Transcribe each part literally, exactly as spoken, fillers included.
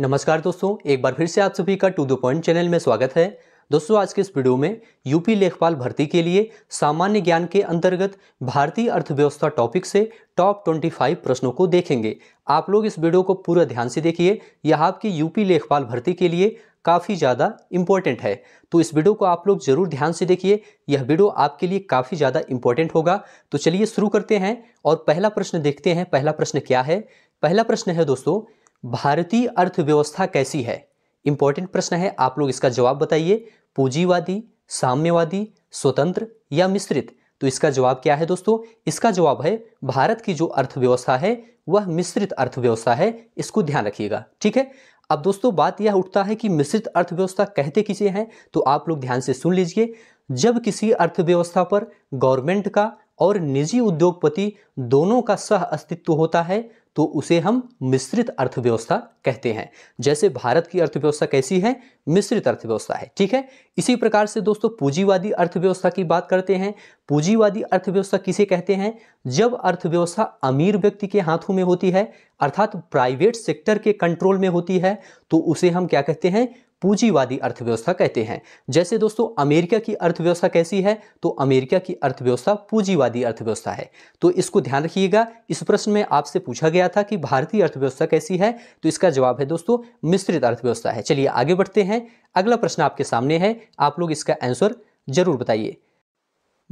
नमस्कार दोस्तों, एक बार फिर से आप सभी का टू द पॉइंट चैनल में स्वागत है। दोस्तों आज के इस वीडियो में यूपी लेखपाल भर्ती के लिए सामान्य ज्ञान के अंतर्गत भारतीय अर्थव्यवस्था टॉपिक से टॉप पच्चीस प्रश्नों को देखेंगे। आप लोग इस वीडियो को पूरा ध्यान से देखिए, यह आपकी यूपी लेखपाल भर्ती के लिए काफ़ी ज़्यादा इम्पोर्टेंट है, तो इस वीडियो को आप लोग ज़रूर ध्यान से देखिए। यह वीडियो आपके लिए काफ़ी ज़्यादा इम्पोर्टेंट होगा। तो चलिए शुरू करते हैं और पहला प्रश्न देखते हैं। पहला प्रश्न क्या है? पहला प्रश्न है दोस्तों, भारतीय अर्थव्यवस्था कैसी है? इंपॉर्टेंट प्रश्न है, आप लोग इसका जवाब बताइए। पूंजीवादी, साम्यवादी, स्वतंत्र या मिश्रित? तो इसका जवाब क्या है दोस्तों? इसका जवाब है भारत की जो अर्थव्यवस्था है वह मिश्रित अर्थव्यवस्था है, इसको ध्यान रखिएगा। ठीक है, अब दोस्तों बात यह उठता है कि मिश्रित अर्थव्यवस्था कहते किसे हैं, तो आप लोग ध्यान से सुन लीजिए। जब किसी अर्थव्यवस्था पर गवर्नमेंट का और निजी उद्योगपति दोनों का सह अस्तित्व होता है तो उसे हम मिश्रित अर्थव्यवस्था कहते हैं। जैसे भारत की अर्थव्यवस्था कैसी है? मिश्रित अर्थव्यवस्था है। ठीक है, इसी प्रकार से दोस्तों पूंजीवादी अर्थव्यवस्था की बात करते हैं। पूंजीवादी अर्थव्यवस्था किसे कहते हैं? जब अर्थव्यवस्था अमीर व्यक्ति के हाथों में होती है, अर्थात प्राइवेट सेक्टर के कंट्रोल में होती है, तो उसे हम क्या कहते हैं? पूंजीवादी अर्थव्यवस्था कहते हैं। जैसे दोस्तों अमेरिका की अर्थव्यवस्था कैसी है? तो अमेरिका की अर्थव्यवस्था पूंजीवादी अर्थव्यवस्था है। तो इसको ध्यान रखिएगा। इस प्रश्न में आपसे पूछा गया था कि भारतीय अर्थव्यवस्था कैसी है, तो इसका जवाब है दोस्तों मिश्रित अर्थव्यवस्था है। चलिए आगे बढ़ते हैं, अगला प्रश्न आपके सामने है, आप लोग इसका आंसर जरूर बताइए।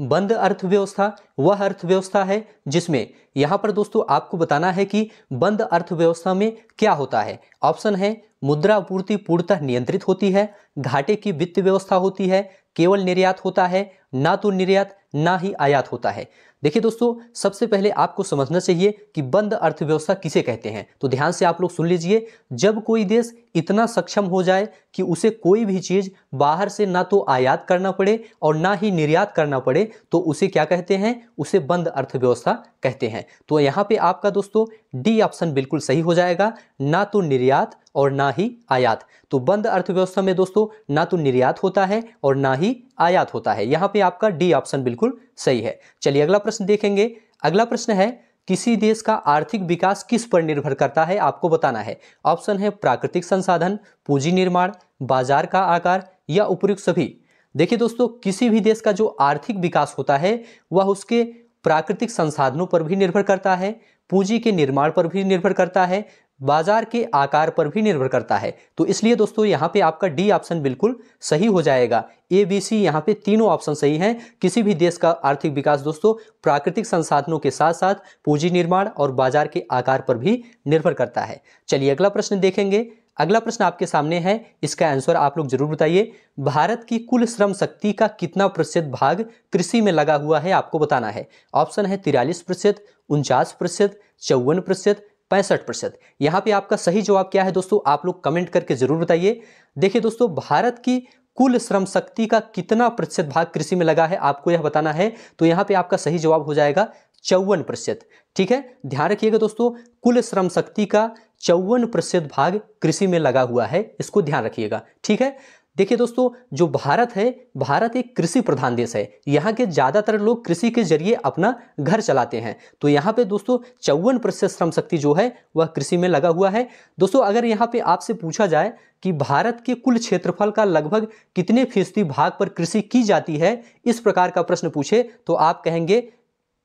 बंद अर्थव्यवस्था वह अर्थव्यवस्था है जिसमें, यहाँ पर दोस्तों आपको बताना है कि बंद अर्थव्यवस्था में क्या होता है। ऑप्शन है, मुद्रा आपूर्ति पूर्णतः नियंत्रित होती है, घाटे की वित्त व्यवस्था होती है, केवल निर्यात होता है, ना तो निर्यात ना ही आयात होता है। देखिए दोस्तों, सबसे पहले आपको समझना चाहिए कि बंद अर्थव्यवस्था किसे कहते हैं। तो ध्यान से आप लोग सुन लीजिए, जब कोई देश इतना सक्षम हो जाए कि उसे कोई भी चीज़ बाहर से ना तो आयात करना पड़े और ना ही निर्यात करना पड़े, तो उसे क्या कहते हैं? उसे बंद अर्थव्यवस्था कहते हैं। तो यहाँ पे आपका दोस्तों डी ऑप्शन बिल्कुल सही हो जाएगा, ना तो निर्यात और ना ही आयात। तो बंद अर्थव्यवस्था में दोस्तों ना तो निर्यात होता है और ना ही आयात होता है। यहाँ पे आपका डी ऑप्शन बिल्कुल सही है। चलिए अगला प्रश्न देखेंगे। अगला प्रश्न है, किसी देश का आर्थिक विकास किस पर निर्भर करता है? आपको बताना है। ऑप्शन है, प्राकृतिक संसाधन, पूंजी निर्माण, बाजार का आकार या उपयुक्त सभी। देखिए दोस्तों, किसी भी देश का जो आर्थिक विकास होता है वह उसके प्राकृतिक संसाधनों पर भी निर्भर करता है, पूंजी के निर्माण पर भी निर्भर करता है, बाजार के आकार पर भी निर्भर करता है। तो इसलिए दोस्तों यहाँ पे आपका डी ऑप्शन बिल्कुल सही हो जाएगा। ए बी सी यहाँ पे तीनों ऑप्शन सही हैं। किसी भी देश का आर्थिक विकास दोस्तों प्राकृतिक संसाधनों के साथ साथ पूंजी निर्माण और बाजार के आकार पर भी निर्भर करता है। चलिए अगला प्रश्न देखेंगे। अगला प्रश्न आपके सामने है, इसका आंसर आप लोग जरूर बताइए। भारत की कुल श्रम शक्ति का कितना प्रतिशत भाग कृषि में लगा हुआ है? आपको बताना है। ऑप्शन है, तिरालीस प्रतिशत, उनचास प्रतिशत, चौवन प्रतिशत, पैंसठ प्रतिशत। यहाँ पे आपका सही जवाब क्या है दोस्तों, आप लोग कमेंट करके जरूर बताइए। देखिए दोस्तों, भारत की कुल श्रम शक्ति का कितना प्रतिशत भाग कृषि में लगा है आपको यह बताना है। तो यहाँ पे आपका सही जवाब हो जाएगा चौवन प्रतिशत। ठीक है, ध्यान रखिएगा दोस्तों, कुल श्रम शक्ति का चौवन प्रतिशत भाग कृषि में लगा हुआ है, इसको ध्यान रखिएगा। ठीक है, देखिए दोस्तों, जो भारत है, भारत एक कृषि प्रधान देश है। यहाँ के ज़्यादातर लोग कृषि के जरिए अपना घर चलाते हैं। तो यहाँ पे दोस्तों चौवन प्रतिशत श्रम शक्ति जो है वह कृषि में लगा हुआ है। दोस्तों अगर यहाँ पे आपसे पूछा जाए कि भारत के कुल क्षेत्रफल का लगभग कितने फीसदी भाग पर कृषि की जाती है, इस प्रकार का प्रश्न पूछे, तो आप कहेंगे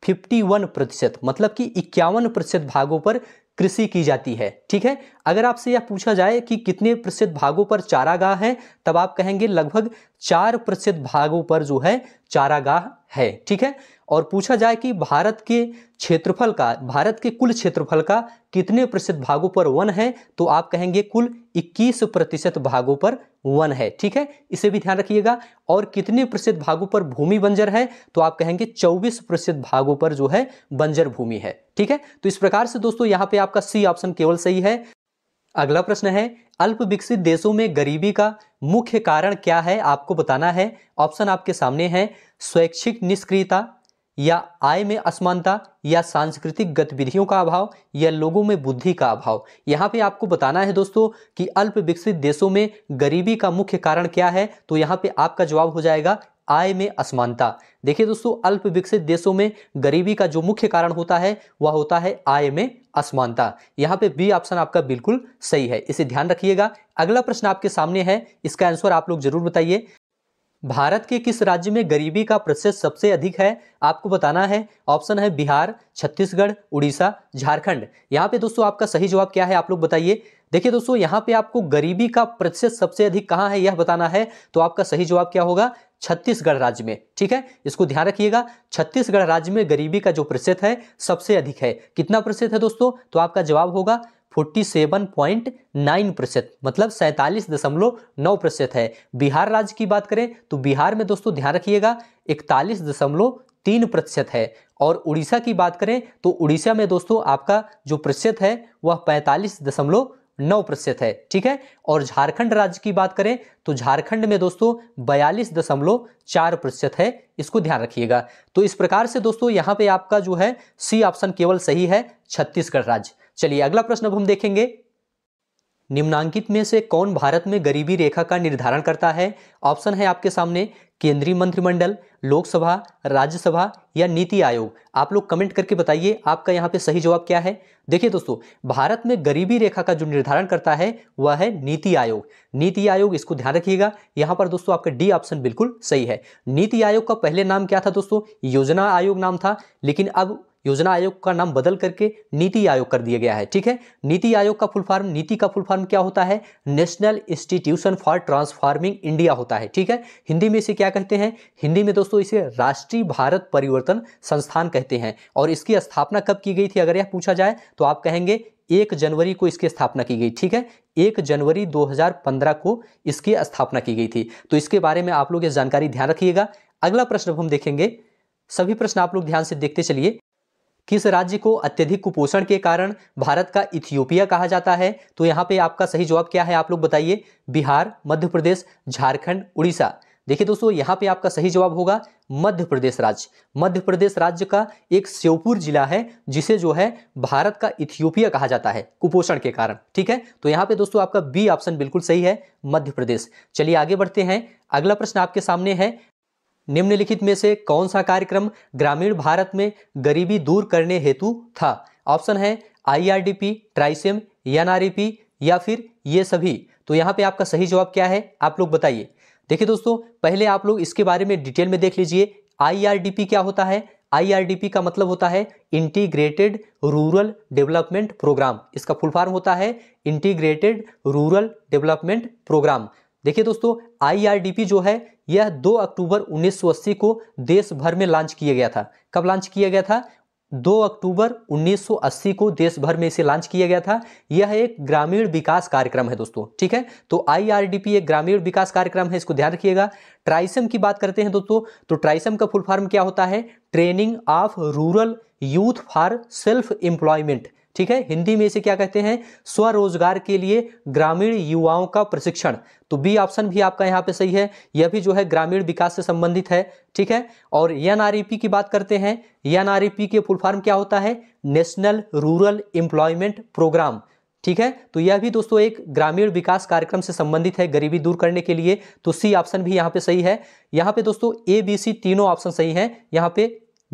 इक्यावन प्रतिशत, मतलब कि इक्यावन प्रतिशत भागों पर कृषि की जाती है। ठीक है, अगर आपसे यह पूछा जाए कि कितने प्रतिशत भागों पर चारागाह है, तब आप कहेंगे लगभग चार प्रतिशत भागों पर जो है चारागाह है। ठीक है, और पूछा जाए कि भारत के क्षेत्रफल का, भारत के कुल क्षेत्रफल का कितने प्रतिशत भागों पर वन है, तो आप कहेंगे कुल इक्कीस प्रतिशत भागों पर वन है। ठीक है, इसे भी ध्यान रखिएगा। और कितने प्रतिशत भागों पर भूमि बंजर है, तो आप कहेंगे चौबीस प्रतिशत भागों पर जो है बंजर भूमि है। ठीक है, तो इस प्रकार से दोस्तों यहाँ पे आपका सी ऑप्शन केवल सही है। अगला प्रश्न है, अल्प विकसित देशों में गरीबी का मुख्य कारण क्या है? आपको बताना है। ऑप्शन आपके सामने है, स्वैच्छिक निष्क्रियता, या आय में असमानता, या सांस्कृतिक गतिविधियों का अभाव, या लोगों में बुद्धि का अभाव। यहाँ पे आपको बताना है दोस्तों कि अल्प विकसित देशों में गरीबी का मुख्य कारण क्या है, तो यहाँ पे आपका जवाब हो जाएगा आय में असमानता। देखिए दोस्तों, अल्प विकसित देशों में गरीबी का जो मुख्य कारण होता है वह होता है आय में असमानता। यहाँ पे बी ऑप्शन आपका बिल्कुल सही है, इसे ध्यान रखिएगा। अगला प्रश्न आपके सामने है, इसका आंसर आप लोग जरूर बताइए। भारत के किस राज्य में गरीबी का प्रतिशत सबसे अधिक है, आपको बताना है। ऑप्शन है बिहार, छत्तीसगढ़, उड़ीसा, झारखंड। यहाँ पे दोस्तों आपका सही जवाब क्या है आप लोग बताइए। देखिए दोस्तों यहाँ पे आपको गरीबी का प्रतिशत सबसे अधिक कहाँ है यह बताना है, तो आपका सही जवाब क्या होगा, छत्तीसगढ़ राज्य में। ठीक है, इसको ध्यान रखिएगा, छत्तीसगढ़ राज्य में गरीबी का जो प्रतिशत है सबसे अधिक है। कितना प्रतिशत है दोस्तों, तो आपका जवाब होगा सैंतालीस दशमलव नौ प्रतिशत, मतलब सैंतालीस दशमलव नौ प्रतिशत है। बिहार राज्य की बात करें तो बिहार में दोस्तों ध्यान रखिएगा इकतालीस दशमलव तीन प्रतिशत है। और उड़ीसा की बात करें तो उड़ीसा में दोस्तों आपका जो प्रतिशत है वह पैंतालीस दशमलव नौ प्रतिशत है। ठीक है, और झारखंड राज्य की बात करें तो झारखंड में दोस्तों बयालीस दशमलव चार प्रतिशत है, इसको ध्यान रखिएगा। तो इस प्रकार से दोस्तों यहाँ पे आपका जो है सी ऑप्शन केवल सही है, छत्तीसगढ़ राज्य। चलिए अगला प्रश्न अब हम देखेंगे, निम्नांकित में से कौन भारत में गरीबी रेखा का निर्धारण करता है। ऑप्शन है आपके सामने केंद्रीय मंत्रिमंडल, लोकसभा, राज्यसभा या नीति आयोग। आप लोग कमेंट करके बताइए आपका यहाँ पे सही जवाब क्या है। देखिए दोस्तों भारत में गरीबी रेखा का जो निर्धारण करता है वह है नीति आयोग। नीति आयोग, इसको ध्यान रखिएगा। यहाँ पर दोस्तों आपका डी ऑप्शन बिल्कुल सही है। नीति आयोग का पहले नाम क्या था दोस्तों, योजना आयोग नाम था, लेकिन अब योजना आयोग का नाम बदल करके नीति आयोग कर दिया गया है। ठीक है, नीति आयोग का फुल फॉर्म, नीति का फुल फॉर्म क्या होता है, national institution for transforming India होता है। ठीक है, हिंदी में इसे क्या कहते हैं, हिंदी में दोस्तों इसे राष्ट्रीय भारत परिवर्तन संस्थान कहते हैं। और इसकी स्थापना कब की गई थी अगर यह पूछा जाए तो आप कहेंगे एक जनवरी को इसकी स्थापना की गई। ठीक है, एक जनवरी दो हज़ार पंद्रह को इसकी स्थापना की गई थी। तो इसके बारे में आप लोग ये जानकारी ध्यान रखिएगा। अगला प्रश्न हम देखेंगे, सभी प्रश्न आप लोग ध्यान से देखते चलिए। किस राज्य को अत्यधिक कुपोषण के कारण भारत का इथियोपिया कहा जाता है, तो यहाँ पे आपका सही जवाब क्या है आप लोग बताइए। बिहार, मध्य प्रदेश, झारखंड, उड़ीसा। देखिए दोस्तों यहाँ पे आपका सही जवाब होगा मध्य प्रदेश राज्य। मध्य प्रदेश राज्य का एक श्योपुर जिला है जिसे जो है भारत का इथियोपिया कहा जाता है कुपोषण के कारण। ठीक है, तो यहाँ पे दोस्तों आपका बी ऑप्शन बिल्कुल सही है, मध्य प्रदेश। चलिए आगे बढ़ते हैं, अगला प्रश्न आपके सामने है, निम्नलिखित में से कौन सा कार्यक्रम ग्रामीण भारत में गरीबी दूर करने हेतु था। ऑप्शन है आईआरडीपी, ट्राइसियम, एनआरपी या फिर ये सभी। तो यहाँ पे आपका सही जवाब क्या है आप लोग बताइए। देखिए दोस्तों पहले आप लोग इसके बारे में डिटेल में देख लीजिए। आईआरडीपी क्या होता है, आईआरडीपी का मतलब होता है इंटीग्रेटेड रूरल डेवलपमेंट प्रोग्राम। इसका फुल फॉर्म होता है इंटीग्रेटेड रूरल डेवलपमेंट प्रोग्राम। देखिए दोस्तों आईआरडीपी जो है यह दो अक्टूबर उन्नीस सौ अस्सी को देश भर में लॉन्च किया गया था। कब लॉन्च किया गया था, दो अक्टूबर उन्नीस सौ अस्सी को देश भर में इसे लॉन्च किया गया था। यह एक ग्रामीण विकास कार्यक्रम है दोस्तों। ठीक है, तो आईआरडीपी एक ग्रामीण विकास कार्यक्रम है, इसको ध्यान रखिएगा। ट्राइसियम की बात करते हैं दोस्तों, तो ट्राइसियम का फुल फॉर्म क्या होता है, training of rural youth for self employment. ठीक है, हिंदी में इसे क्या कहते हैं, स्वरोजगार के लिए ग्रामीण युवाओं का प्रशिक्षण। तो बी ऑप्शन भी आपका यहाँ पे सही है, यह भी जो है ग्रामीण विकास से संबंधित है। ठीक है, और एनआरपी की बात करते हैं, एनआरपी के फुल फॉर्म क्या होता है, नेशनल रूरल एम्प्लॉयमेंट प्रोग्राम। ठीक है, तो यह भी दोस्तों एक ग्रामीण विकास कार्यक्रम से संबंधित है गरीबी दूर करने के लिए। तो सी ऑप्शन भी यहाँ पे सही है। यहाँ पे दोस्तों ए बी सी तीनों ऑप्शन सही है, यहाँ पे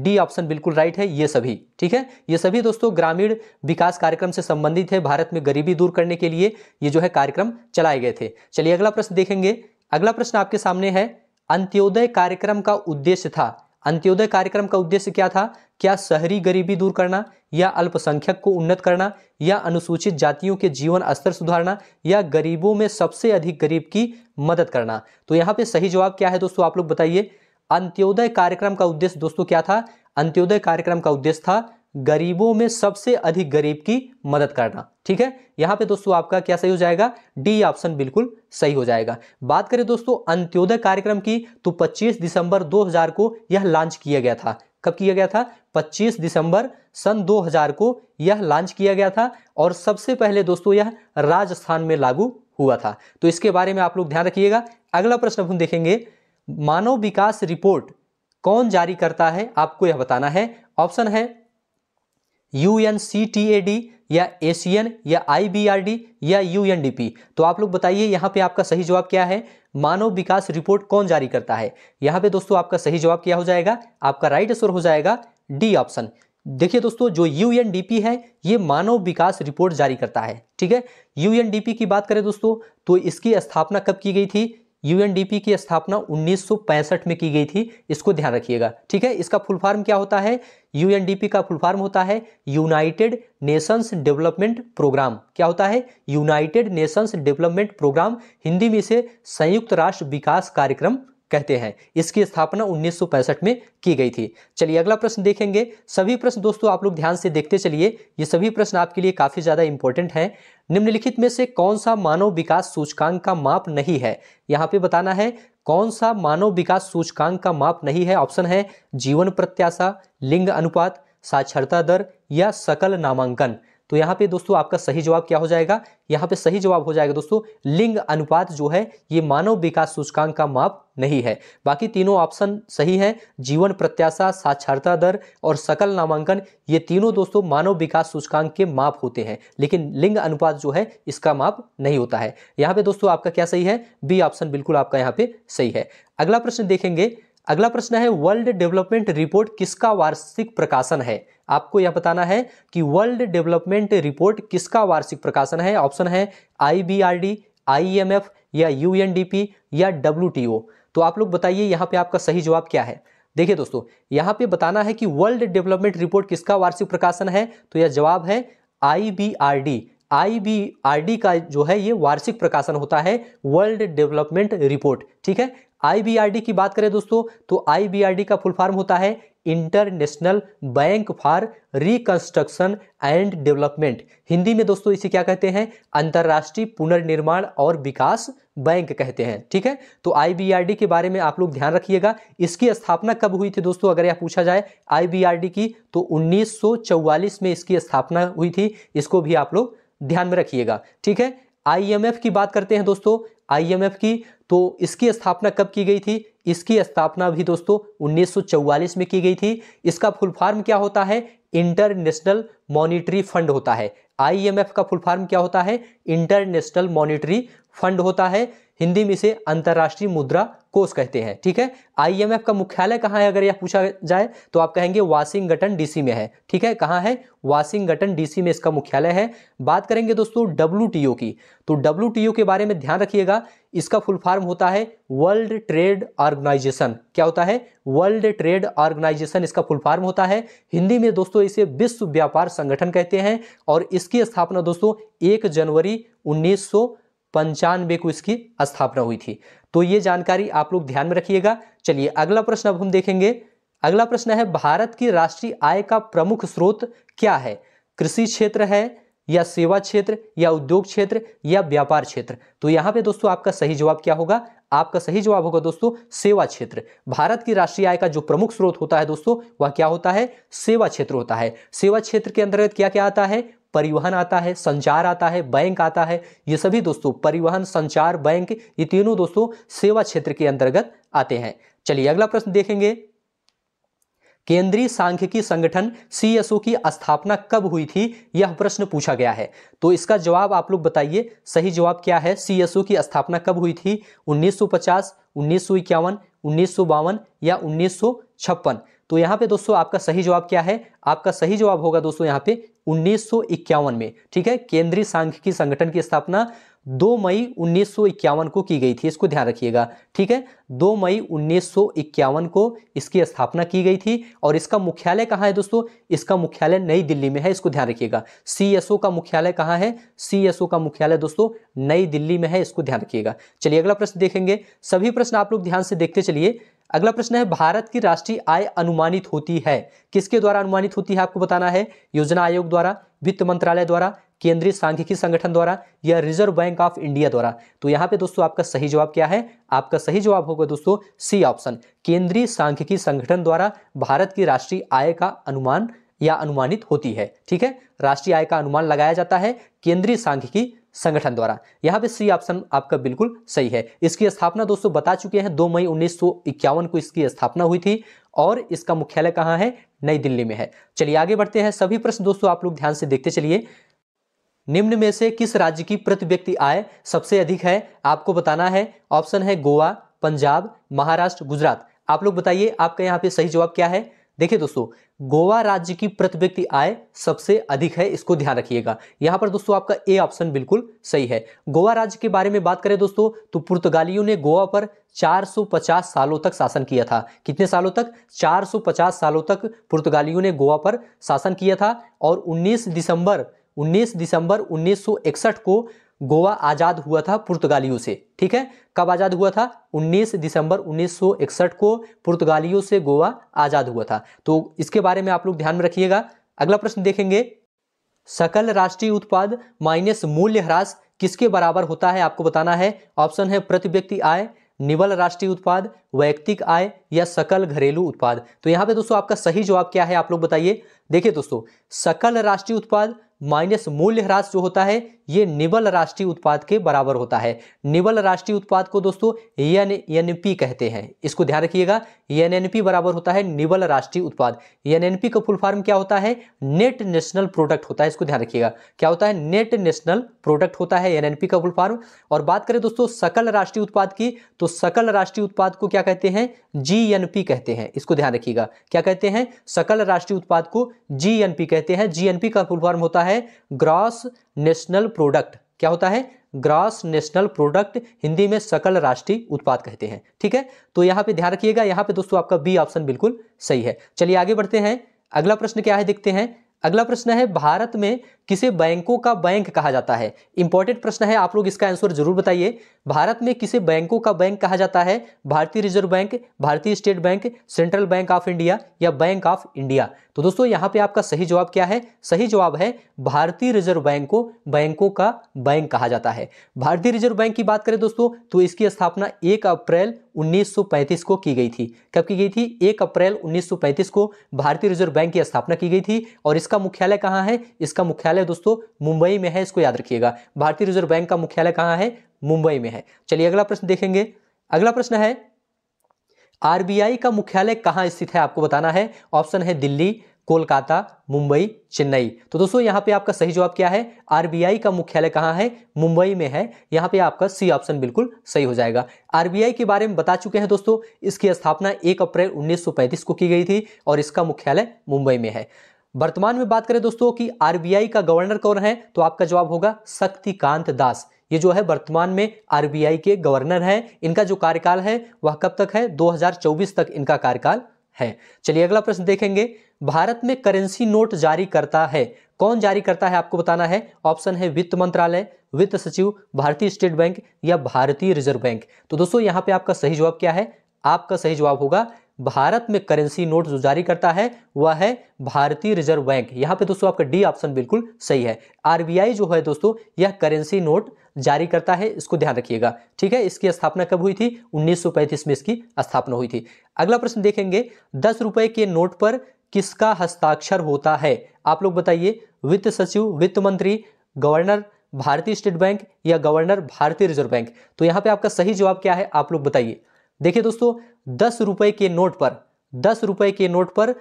डी ऑप्शन बिल्कुल राइट है, ये सभी। ठीक है, ये सभी दोस्तों ग्रामीण विकास कार्यक्रम से संबंधित है। भारत में गरीबी दूर करने के लिए ये जो है कार्यक्रम चलाए गए थे। चलिए अगला प्रश्न देखेंगे, अगला प्रश्न आपके सामने है, अंत्योदय कार्यक्रम का उद्देश्य था। अंत्योदय कार्यक्रम का उद्देश्य क्या था, क्या शहरी गरीबी दूर करना, या अल्पसंख्यक को उन्नत करना, या अनुसूचित जातियों के जीवन स्तर सुधारना, या गरीबों में सबसे अधिक गरीब की मदद करना। तो यहाँ पे सही जवाब क्या है दोस्तों आप लोग बताइए। अंत्योदय कार्यक्रम का उद्देश्य दोस्तों क्या था, अंत्योदय कार्यक्रम का उद्देश्य था गरीबों में सबसे अधिक गरीब की मदद करना। ठीक है, यहाँ पे दोस्तों आपका क्या सही हो जाएगा, डी ऑप्शन बिल्कुल सही हो जाएगा। बात करें दोस्तों अंत्योदय कार्यक्रम की, तो पच्चीस दिसंबर दो हज़ार को यह लॉन्च किया गया था। कब किया गया था, पच्चीस दिसंबर सन दो हज़ार को यह लॉन्च किया गया था। और सबसे पहले दोस्तों यह राजस्थान में लागू हुआ था। तो इसके बारे में आप लोग ध्यान रखिएगा। अगला प्रश्न हम देखेंगे, मानव विकास रिपोर्ट कौन जारी करता है, आपको यह बताना है। ऑप्शन है यूएनसीटीएडी, या एशियन, या आईबीआरडी, या यूएनडीपी। तो आप लोग बताइए यहाँ पे आपका सही जवाब क्या है, मानव विकास रिपोर्ट कौन जारी करता है। यहाँ पे दोस्तों आपका सही जवाब क्या हो जाएगा, आपका राइट आंसर हो जाएगा डी ऑप्शन। देखिए दोस्तों, जो यूएनडीपी है ये मानव विकास रिपोर्ट जारी करता है, ठीक है। यूएनडीपी की बात करें दोस्तों तो इसकी स्थापना कब की गई थी? यूएनडीपी की स्थापना उन्नीस सौ पैंसठ में की गई थी, इसको ध्यान रखिएगा, ठीक है। इसका फुल फॉर्म क्या होता है? यूएनडीपी का फुल फॉर्म होता है यूनाइटेड नेशंस डेवलपमेंट प्रोग्राम। क्या होता है? United Nations development programme. Hindi में इसे संयुक्त राष्ट्र विकास कार्यक्रम कहते हैं। इसकी स्थापना उन्नीस सौ पैंसठ में की गई थी। चलिए अगला प्रश्न देखेंगे। सभी प्रश्न दोस्तों आप लोग ध्यान से देखते चलिए, ये सभी प्रश्न आपके लिए काफी ज्यादा इंपॉर्टेंट हैं। निम्नलिखित में से कौन सा मानव विकास सूचकांक का माप नहीं है? यहाँ पे बताना है कौन सा मानव विकास सूचकांक का माप नहीं है। ऑप्शन है जीवन प्रत्याशा, लिंग अनुपात, साक्षरता दर या सकल नामांकन। तो यहाँ पे दोस्तों आपका सही जवाब क्या हो जाएगा? यहाँ पे सही जवाब हो जाएगा दोस्तों लिंग अनुपात जो है ये मानव विकास सूचकांक का माप नहीं है। बाकी तीनों ऑप्शन सही हैं, जीवन प्रत्याशा, साक्षरता दर और सकल नामांकन, ये तीनों दोस्तों मानव विकास सूचकांक के माप होते हैं, लेकिन लिंग अनुपात जो है इसका माप नहीं होता है। यहाँ पे दोस्तों आपका क्या सही है? बी ऑप्शन बिल्कुल आपका यहाँ पे सही है। अगला प्रश्न देखेंगे। अगला प्रश्न है वर्ल्ड डेवलपमेंट रिपोर्ट किसका वार्षिक प्रकाशन है? आपको यह बताना है कि वर्ल्ड डेवलपमेंट रिपोर्ट किसका वार्षिक प्रकाशन है। ऑप्शन है आईबीआरडी, आईएमएफ या यूएनडीपी या डब्ल्यूटीओ। तो आप लोग बताइए यहाँ पे आपका सही जवाब क्या है। देखिए दोस्तों यहाँ पे बताना है कि वर्ल्ड डेवलपमेंट रिपोर्ट किसका वार्षिक प्रकाशन है, तो यह जवाब है आईबीआरडी। आईबीआरडी का जो है ये वार्षिक प्रकाशन होता है वर्ल्ड डेवलपमेंट रिपोर्ट, ठीक है। आईबीआरडी की बात करें दोस्तों तो आईबीआरडी का फुल फॉर्म होता है international bank for reconstruction and development. Hindi में दोस्तों इसे क्या कहते हैं? अंतर्राष्ट्रीय पुनर्निर्माण और विकास बैंक कहते हैं, ठीक है। तो आईबीआरडी के बारे में आप लोग ध्यान रखिएगा। इसकी स्थापना कब हुई थी दोस्तों? अगर यह पूछा जाए आईबीआरडी की, तो उन्नीस सौ चौवालीस में इसकी स्थापना हुई थी, इसको भी आप लोग ध्यान में रखिएगा, ठीक है। आईएमएफ की बात करते हैं दोस्तों, आईएमएफ की तो इसकी स्थापना कब की गई थी? इसकी स्थापना भी दोस्तों उन्नीस सौ चौवालीस में की गई थी। इसका फुल फॉर्म क्या होता है? इंटरनेशनल मॉनिटरी फंड होता है। आईएमएफ का फुल फॉर्म क्या होता है? इंटरनेशनल मॉनिटरी फंड होता है। हिंदी में इसे अंतर्राष्ट्रीय मुद्रा कोष कहते हैं, ठीक है। आईएमएफ का मुख्यालय कहाँ है अगर यह पूछा जाए, तो आप कहेंगे वाशिंगटन डीसी में है, ठीक है। कहाँ है? वाशिंगटन डीसी में इसका मुख्यालय है। बात करेंगे दोस्तों डब्ल्यूटीओ की, तो डब्ल्यूटीओ के बारे में ध्यान रखिएगा। इसका फुल फॉर्म होता है वर्ल्ड ट्रेड ऑर्गेनाइजेशन। क्या होता है? वर्ल्ड ट्रेड ऑर्गेनाइजेशन इसका फुल फॉर्म होता है। हिंदी में दोस्तों इसे विश्व व्यापार संगठन कहते हैं और इसकी स्थापना दोस्तों एक जनवरी उन्नीस सौ पंचानवे को इसकी स्थापना हुई थी। तो ये जानकारी आप लोग ध्यान में रखिएगा। चलिए अगला प्रश्न अब हम देखेंगे। अगला प्रश्न है भारत की राष्ट्रीय आय का प्रमुख स्रोत क्या है? कृषि क्षेत्र है या सेवा क्षेत्र या उद्योग क्षेत्र या व्यापार क्षेत्र? तो यहाँ पे दोस्तों आपका सही जवाब क्या होगा? आपका सही जवाब होगा दोस्तों सेवा क्षेत्र। भारत की राष्ट्रीय आय का जो प्रमुख स्रोत होता है दोस्तों वह क्या होता है? सेवा क्षेत्र होता है। सेवा क्षेत्र के अंतर्गत क्या क्या आता है? परिवहन आता है, संचार आता है, बैंक आता है। ये सभी दोस्तों परिवहन, संचार, बैंक, ये तीनों दोस्तों सेवा क्षेत्र के अंतर्गत आते हैं। चलिए अगला प्रश्न देखेंगे। केंद्रीय सांख्यिकी संगठन सीएसओ की स्थापना कब हुई थी, यह प्रश्न पूछा गया है। तो इसका जवाब आप लोग बताइए, सही जवाब क्या है? सीएसओ की स्थापना कब हुई थी? उन्नीस सौ पचास, उन्नीस सौ इक्यावन, उन्नीस सौ बावन या उन्नीस सौ छप्पन? तो यहाँ पे दोस्तों आपका सही जवाब क्या है? आपका सही जवाब होगा दोस्तों यहाँ पे उन्नीस सौ इक्यावन में, ठीक है। केंद्रीय सांख्यिकी संगठन की स्थापना दो मई उन्नीस सौ इक्यावन को की गई थी, इसको ध्यान रखिएगा, ठीक है। दो मई उन्नीस सौ इक्यावन को इसकी स्थापना की गई थी और इसका मुख्यालय कहाँ है दोस्तों? इसका मुख्यालय नई दिल्ली में है, इसको ध्यान रखिएगा। सीएसओ का मुख्यालय कहाँ है? सीएसओ का मुख्यालय दोस्तों नई दिल्ली में है, इसको ध्यान रखिएगा। चलिए अगला प्रश्न देखेंगे। सभी प्रश्न आप लोग ध्यान से देखते चलिए। अगला प्रश्न है भारत की राष्ट्रीय आय अनुमानित होती है किसके द्वारा अनुमानित होती है? आपको बताना है योजना आयोग द्वारा, वित्त मंत्रालय द्वारा, केंद्रीय सांख्यिकी संगठन द्वारा या रिजर्व बैंक ऑफ इंडिया द्वारा। तो यहाँ पे दोस्तों आपका सही जवाब क्या है? आपका सही जवाब होगा दोस्तों सी ऑप्शन, केंद्रीय सांख्यिकी संगठन द्वारा भारत की राष्ट्रीय आय का अनुमान या अनुमानित होती है, ठीक है। राष्ट्रीय आय का अनुमान लगाया जाता है केंद्रीय सांख्यिकी संगठन द्वारा। यहाँ पे सी ऑप्शन आपका बिल्कुल सही है। इसकी स्थापना दोस्तों बता चुके हैं दो मई उन्नीस सौ इक्यावन को इसकी स्थापना हुई थी और इसका मुख्यालय कहाँ है? नई दिल्ली में है। चलिए आगे बढ़ते हैं। सभी प्रश्न दोस्तों आप लोग ध्यान से देखते चलिए। निम्न में से किस राज्य की प्रति व्यक्ति आय सबसे अधिक है? आपको बताना है। ऑप्शन है गोवा, पंजाब, महाराष्ट्र, गुजरात। आप लोग बताइए आपका यहाँ पे सही जवाब क्या है? देखिए दोस्तों, गोवा राज्य की प्रति व्यक्ति आय सबसे अधिक है, इसको ध्यान रखिएगा। यहाँ पर दोस्तों आपका ए ऑप्शन बिल्कुल सही है। गोवा राज्य के बारे में बात करें दोस्तों, तो पुर्तगालियों ने गोवा पर चार सौ पचास सालों तक शासन किया था। कितने सालों तक? चार सौ पचास सालों तक पुर्तगालियों ने गोवा पर शासन किया था। और उन्नीस दिसंबर उन्नीस दिसंबर उन्नीस सौ इकसठ को गोवा आज़ाद हुआ था पुर्तगालियों से। ठीक है, कब आज़ाद हुआ था? उन्नीस दिसंबर उन्नीस सौ इकसठ को पुर्तगालियों से गोवा आज़ाद हुआ था। तो इसके बारे में आप लोग ध्यान में रखिएगा। अगला प्रश्न देखेंगे, सकल राष्ट्रीय उत्पाद माइनस मूल्यह्रास किसके बराबर होता है, आपको बताना है। ऑप्शन है प्रति व्यक्ति आय, निवल राष्ट्रीय उत्पाद, वैयक्तिक आय या सकल घरेलू उत्पाद। तो यहाँ पे दोस्तों आपका सही जवाब क्या है, आप लोग बताइए। देखिए दोस्तों, सकल राष्ट्रीय उत्पाद माइनस मूल्यह्रास जो होता है ये निवल राष्ट्रीय उत्पाद के बराबर होता है। निवल राष्ट्रीय उत्पाद को दोस्तों एन एन पी कहते हैं, इसको ध्यान रखिएगा। एन एन पी बराबर होता है निवल राष्ट्रीय उत्पाद। एन एन पी का फुल फॉर्म क्या होता है? नेट नेशनल प्रोडक्ट होता है, इसको ध्यान रखिएगा। क्या होता है? नेट नेशनल प्रोडक्ट होता है एन एन पी का फुल फॉर्म। और बात करें दोस्तों सकल राष्ट्रीय उत्पाद की, तो सकल राष्ट्रीय उत्पाद को क्या कहते हैं? जी एन पी कहते हैं, इसको ध्यान रखिएगा। क्या कहते हैं? सकल राष्ट्रीय उत्पाद को जी एन पी कहते हैं। जी एन पी का फुल फॉर्म होता है ग्रॉस नेशनल प्रोडक्ट। क्या होता है? Gross national product. हिंदी में सकल राष्ट्रीय उत्पाद कहते हैं। ठीक है, तो यहां पे ध्यान रखिएगा। यहां पे दोस्तों आपका बी ऑप्शन बिल्कुल सही है। चलिए आगे बढ़ते हैं। अगला प्रश्न क्या है देखते हैं। अगला प्रश्न है, भारत में किसे बैंकों का बैंक कहा जाता है? इंपॉर्टेंट प्रश्न है, आप लोग इसका आंसर जरूर बताइए। भारत में किसे बैंकों का बैंक कहा जाता है? भारतीय रिजर्व बैंक, भारतीय state bank, central bank of India या बैंक ऑफ इंडिया। तो दोस्तों यहाँ पे आपका सही जवाब क्या है? सही जवाब है भारतीय रिजर्व बैंक को बैंकों का बैंक कहा जाता है। भारतीय रिजर्व बैंक की बात करें दोस्तों, तो इसकी स्थापना एक अप्रैल उन्नीस सौ पैंतीस को की गई थी। कब की गई थी? एक अप्रैल उन्नीस सौ पैंतीस को भारतीय रिजर्व बैंक की स्थापना की गई थी। और इसका मुख्यालय कहाँ है? इसका मुख्यालय दोस्तों मुंबई में है, इसको याद रखिएगा। भारतीय रिजर्व बैंक का मुख्यालय कहाँ है? मुंबई में है। चलिए अगला प्रश्न देखेंगे। अगला प्रश्न है, आर बी आई का मुख्यालय कहाँ स्थित है, आपको बताना है। ऑप्शन है दिल्ली, कोलकाता, मुंबई, चेन्नई। तो दोस्तों यहाँ पे आपका सही जवाब क्या है? आर बी आई का मुख्यालय कहाँ है? मुंबई में है। यहाँ पे आपका सी ऑप्शन बिल्कुल सही हो जाएगा। आर बी आई के बारे में बता चुके हैं दोस्तों, इसकी स्थापना एक अप्रैल उन्नीस सौ पैंतीस को की गई थी और इसका मुख्यालय मुंबई में है। वर्तमान में बात करें दोस्तों कि आर बी आई का गवर्नर कौन है, तो आपका जवाब होगा शक्तिकांत दास। ये जो है वर्तमान में आर बी आई के गवर्नर हैं। इनका जो कार्यकाल है वह कब तक है? दो हज़ार चौबीस तक इनका कार्यकाल है। चलिए अगला प्रश्न देखेंगे। भारत में करेंसी नोट जारी करता है कौन? जारी करता है आपको बताना है। ऑप्शन है वित्त मंत्रालय, वित्त सचिव, भारतीय स्टेट बैंक या भारतीय रिजर्व बैंक। तो दोस्तों यहाँ पे आपका सही जवाब क्या है? आपका सही जवाब होगा, भारत में करेंसी नोट जो जारी करता है वह है भारतीय रिजर्व बैंक। यहाँ पे दोस्तों आपका डी ऑप्शन बिल्कुल सही है। आर बी आई जो है दोस्तों यह करेंसी नोट जारी करता है, इसको ध्यान रखिएगा। ठीक है, इसकी स्थापना कब हुई थी? उन्नीस सौ पैंतीस में इसकी स्थापना हुई थी। अगला प्रश्न देखेंगे, दस रुपए के नोट पर किसका हस्ताक्षर होता है, आप लोग बताइए। वित्त सचिव, वित्त मंत्री, गवर्नर भारतीय स्टेट बैंक या गवर्नर भारतीय रिजर्व बैंक। तो यहाँ पे आपका सही जवाब क्या है, आप लोग बताइए। देखिए दोस्तों, दस रुपए के नोट पर दस रुपए के नोट पर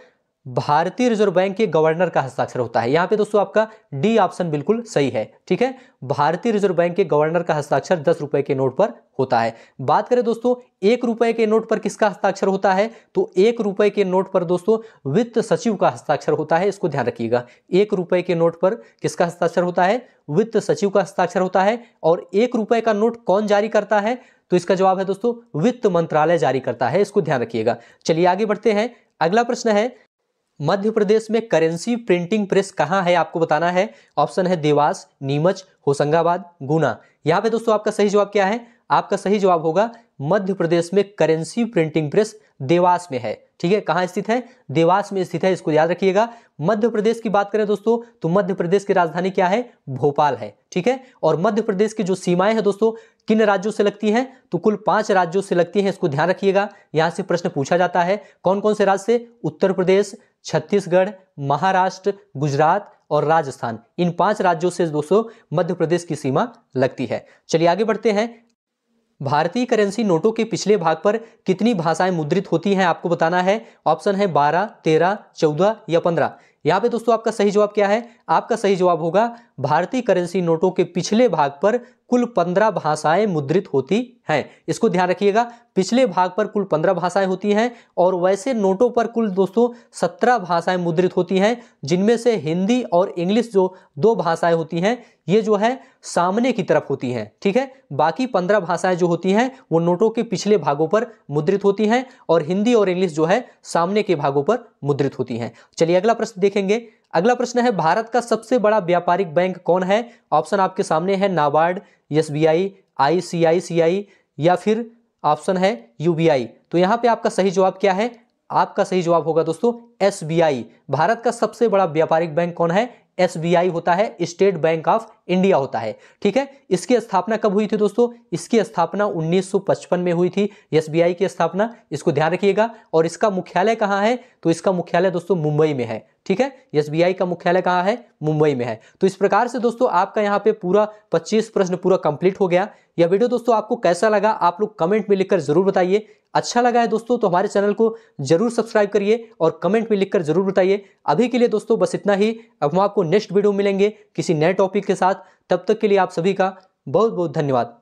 भारतीय रिजर्व बैंक के गवर्नर का हस्ताक्षर होता है। यहां पे दोस्तों आपका डी ऑप्शन बिल्कुल सही है। ठीक है, भारतीय रिजर्व बैंक के गवर्नर का हस्ताक्षर दस रुपए के नोट पर होता है। बात करें दोस्तों एक रुपए के नोट पर किसका हस्ताक्षर होता है, तो एक रुपए के नोट पर दोस्तों वित्त सचिव का हस्ताक्षर होता है, इसको ध्यान रखिएगा। एक रुपए के नोट पर किसका हस्ताक्षर होता है? वित्त सचिव का हस्ताक्षर होता है। और एक रुपए का नोट कौन जारी करता है, तो इसका जवाब है दोस्तों वित्त मंत्रालय जारी करता है, इसको ध्यान रखिएगा। चलिए आगे बढ़ते हैं। अगला प्रश्न है, मध्य प्रदेश में करेंसी प्रिंटिंग प्रेस कहाँ है, आपको बताना है। ऑप्शन है देवास, नीमच, होशंगाबाद, गुना। यहाँ पे दोस्तों आपका सही जवाब क्या है? आपका सही जवाब होगा, मध्य प्रदेश में करेंसी प्रिंटिंग प्रेस देवास में है। ठीक है, कहाँ स्थित है? देवास में स्थित है, इसको याद रखिएगा। मध्य प्रदेश की बात करें दोस्तों, तो मध्य प्रदेश की राजधानी क्या है? भोपाल है। ठीक है, और मध्य प्रदेश की जो सीमाएं हैं दोस्तों किन राज्यों से लगती हैं, तो कुल पांच राज्यों से लगती हैं, इसको ध्यान रखिएगा। यहाँ से प्रश्न पूछा जाता है। कौन कौन से राज्य से? उत्तर प्रदेश, छत्तीसगढ़, महाराष्ट्र, गुजरात और राजस्थान। इन पांच राज्यों से दोस्तों मध्य प्रदेश की सीमा लगती है। चलिए आगे बढ़ते हैं। भारतीय करेंसी नोटों के पिछले भाग पर कितनी भाषाएं मुद्रित होती हैं, आपको बताना है। ऑप्शन है बारह, तेरह, चौदह या पंद्रह। यहाँ पे दोस्तों आपका सही जवाब क्या है? आपका सही जवाब होगा भारतीय करेंसी नोटों के पिछले भाग पर कुल पंद्रह भाषाएं मुद्रित होती हैं। इसको ध्यान रखिएगा, पिछले भाग पर कुल पंद्रह भाषाएं होती हैं और वैसे नोटों पर कुल दोस्तों सत्रह भाषाएं मुद्रित होती हैं, जिनमें से हिंदी और इंग्लिश जो दो भाषाएं होती हैं ये जो है सामने की तरफ होती हैं, ठीक है। बाकी पंद्रह भाषाएं जो होती हैं वो नोटों के पिछले भागों पर मुद्रित होती हैं और हिंदी और इंग्लिश जो है सामने के भागों पर मुद्रित होती हैं। चलिए अगला प्रश्न देखेंगे। अगला प्रश्न है, भारत का सबसे बड़ा व्यापारिक बैंक कौन है? ऑप्शन आपके सामने है NABARD, S B I, I C I C I या फिर ऑप्शन है यू बी आई। तो यहाँ पे आपका सही जवाब क्या है? आपका सही जवाब होगा दोस्तों एस बी आई। भारत का सबसे बड़ा व्यापारिक बैंक कौन है? एस बी आई होता है, स्टेट बैंक ऑफ इंडिया होता है, ठीक है। इसकी स्थापना कब हुई थी दोस्तों? इसकी स्थापना उन्नीस सौ पचपन में हुई थी एस बी आई की स्थापना, इसको ध्यान रखिएगा। और इसका मुख्यालय कहाँ है? तो इसका मुख्यालय दोस्तों मुंबई में है, ठीक है। एस बी आई का मुख्यालय कहाँ है? मुंबई में है। तो इस प्रकार से दोस्तों आपका यहाँ पे पूरा पच्चीस प्रश्न पूरा कंप्लीट हो गया। यह वीडियो दोस्तों आपको कैसा लगा आप लोग कमेंट में लिखकर जरूर बताइए। अच्छा लगा है दोस्तों तो हमारे चैनल को जरूर सब्सक्राइब करिए और कमेंट में लिखकर जरूर बताइए। अभी के लिए दोस्तों बस इतना ही। अब हम आपको नेक्स्ट वीडियो मिलेंगे किसी नए टॉपिक के साथ। तब तक के लिए आप सभी का बहुत बहुत धन्यवाद।